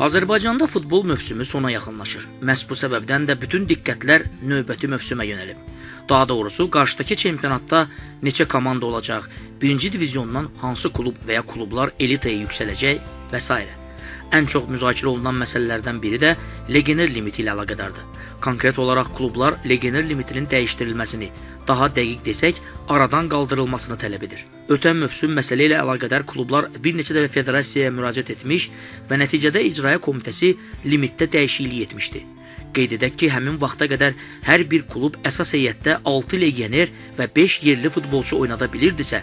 Azərbaycanda futbol mövsümü sona yaxınlaşır. Məhz bu səbəbdən də bütün diqqətlər növbəti mövsümə yönəlib. Daha doğrusu, qarşıdakı çempionatda neçə komanda olacaq, birinci divizyondan hansı klub və ya klublar elitaya yüksələcək və s. Ən çox müzakirə olunan məsələlərdən biri də legioner limiti ilə əlaqədardır. Konkret olaraq klublar legioner limitinin dəyişdirilməsini, daha dəqiq desək, aradan qaldırılmasını tələb edir. Ötən mövsüm məsələ ilə əlaqədar klublar bir neçə dəfə federasiyaya müraciət etmiş və nəticədə icraya komitəsi limitdə dəyişiklik etmişdi. Qeyd edək ki, həmin vaxta qədər hər bir klub əsas heyətdə 6 legioner və 5 yerli futbolçu oynada bilirdisə,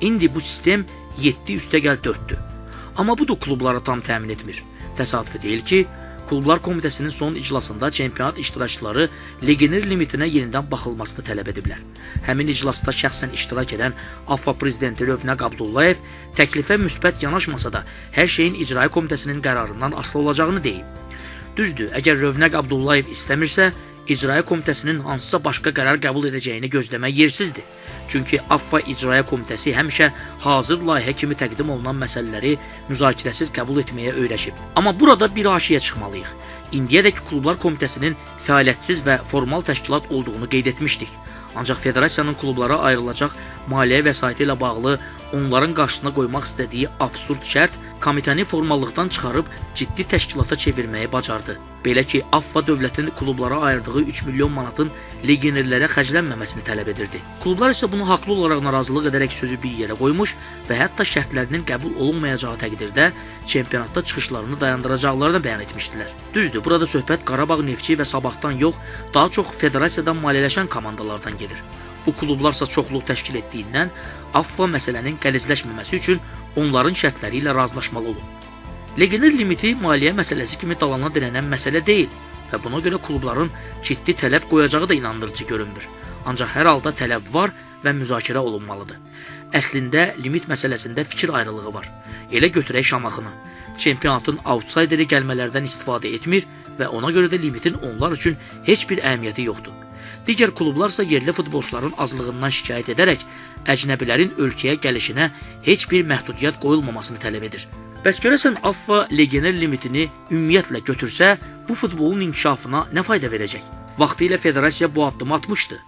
indi bu sistem 7+4-dür. Amma bu da klubları tam təmin etmir. Təsadüfi deyil ki, Klublar Komitəsinin son iclasında çempionat iştirakçıları legioner limitinə yenidən baxılmasını tələb ediblər. Həmin iclasda şəxsən iştirak edən AFFA prezidenti Rövnəq Abdullayev təklifə müsbət yanaşmasa da hər şeyin icraiyyə komitəsinin qərarından asılı olacağını deyib. Düzdür, əgər Rövnəq Abdullayev istəmirsə, icraiyyə komitəsinin hansısa başqa qərar qəbul edəcəyini gözləmək yersizdir. Çünki AFFA icraiyyə komitəsi həmişə hazır layihə kimi təqdim olunan məsələləri müzakirəsiz qəbul etməyə öyrəşib. Amma burada bir aşiyə çıxmalıyıq. İndiyədək klublar komitəsinin fəaliyyətsiz və formal təşkilat olduğunu qeyd etmişdik. Ancaq federasiyanın klublara ayrılacaq maliyyə vəsaiti ilə bağlı onların qarşısına qoymaq istədiyi absurd şərt komitəni formallıqdan çıxarıb ciddi təşkilata çevirməyi bacardı. Belə ki, AFFA dövlətin klublara ayırdığı 3 milyon manatın legionerlərə xərclənməməsini tələb edirdi. Klublar isə bunu haqlı olaraq narazılıq edərək sözü bir yerə qoymuş və hətta şərtlərinin qəbul olunmayacağı təqdirdə çempionatda çıxışlarını dayandıracaqlarını bəyan etmişdilər. Düzdür, burada söhbət Qarabağ, Neftçi və Sabahdan yox, daha çox federasiyadan maliyyələşən komandalardan gedir. Bu klublarsa çoxluq təşkil etdiyindən AFFA məsələnin qəlizləşməməsi üçün onların şərtləri ilə razılaşmalı olun. Legioner limiti maliyyə məsələsi kimi dalana dirənən məsələ deyil və buna görə klubların ciddi tələb qoyacağı da inandırıcı görünmür. Ancaq hər halda tələb var və müzakirə olunmalıdır. Əslində limit məsələsində fikir ayrılığı var. Elə götürək Şamaxını. Çempionatın outsideri gəlmələrdən istifadə etmir və ona görə də limitin onlar üçün heç bir əhəmiyyəti yoxdur. Digər klublarsa yerli futbolçuların azlığından şikayət edərək əcnəbilərin ölkəyə gəlişinə heç bir məhdudiyyət qoyulmamasını tələb edir. Bəs görəsən AFFA legioner limitini ümumiyyətlə götürsə, bu futbolun inkişafına nə fayda verəcək? Vaxtilə federasiya bu addımı atmışdı.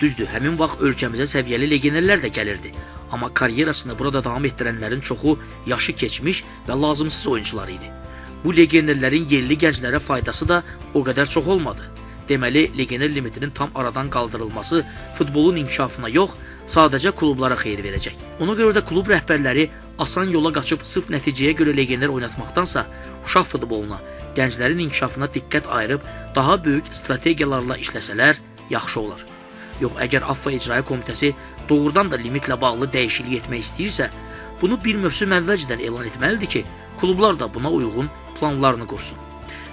Düzdür, həmin vaxt ölkəmizə səviyyəli legionerlər də gəlirdi. Amma karyerasını burada davam etdirənlərin çoxu yaşı keçmiş və lazımsız oyuncular idi. Bu legionerlərin yerli gənclərə faydası da o qədər çox olmadı. Deməli, legioner limitinin tam aradan qaldırılması futbolun inkişafına yox, sadəcə klublara xeyir verəcək. Ona görə də klub rəhbərləri asan yola qaçıb sırf nəticəyə görə legioner oynatmaqdansa, uşaq futboluna, gənclərin inkişafına diqqət ayırıb daha böyük strategiyalarla işləsələr, yaxşı olar. Yox, əgər AFFA İcraiyyə Komitəsi doğrudan da limitlə bağlı dəyişiklik etmək istəyirsə, bunu bir mövsüm əvvəlcədən elan etməlidir ki, klublar da buna uyğun planlarını qursun.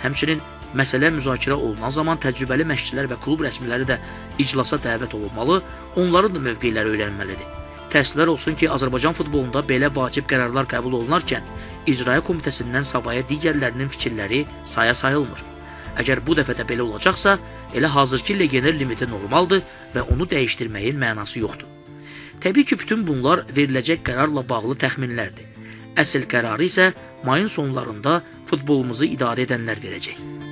Həmçinin məsələ müzakirə olunan zaman təcrübəli məşqçilər və klub rəsmiləri də iclasa dəvət olunmalı, onların da mövqeləri öyrənməlidir. Təəssüflər olsun ki, Azərbaycan futbolunda belə vacib qərarlar qəbul olunarkən, İcraiyyə Komitəsindən savaya digərlərinin fikirləri saya sayılmır. Əgər bu dəfə də belə olacaqsa, elə hazırki legioner limiti normaldır və onu dəyişdirməyin mənası yoxdur. Təbii ki, bütün bunlar veriləcək qərarla bağlı təxminlərdir. Əsl qərarı isə mayın sonlarında futbolumuzu idarə edənlər verəcək.